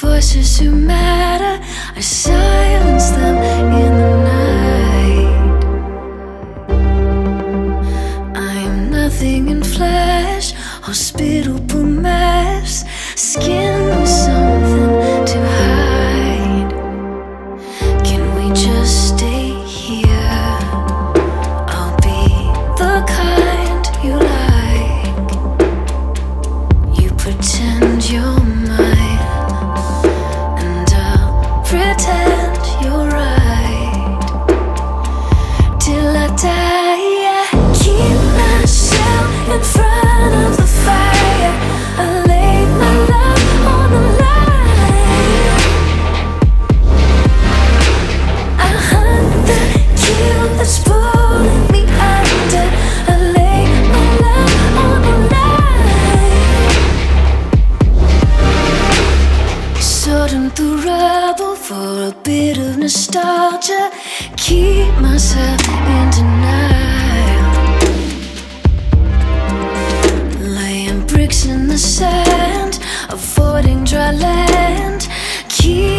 Voices who matter, I silence them in the night. I am nothing in flesh, hospitable mess, skin with something to hide. Can we just stay here? I'll be the kind you like. You pretend you're the rubble for a bit of nostalgia. Keep myself in denial, laying bricks in the sand, avoiding dry land. Keep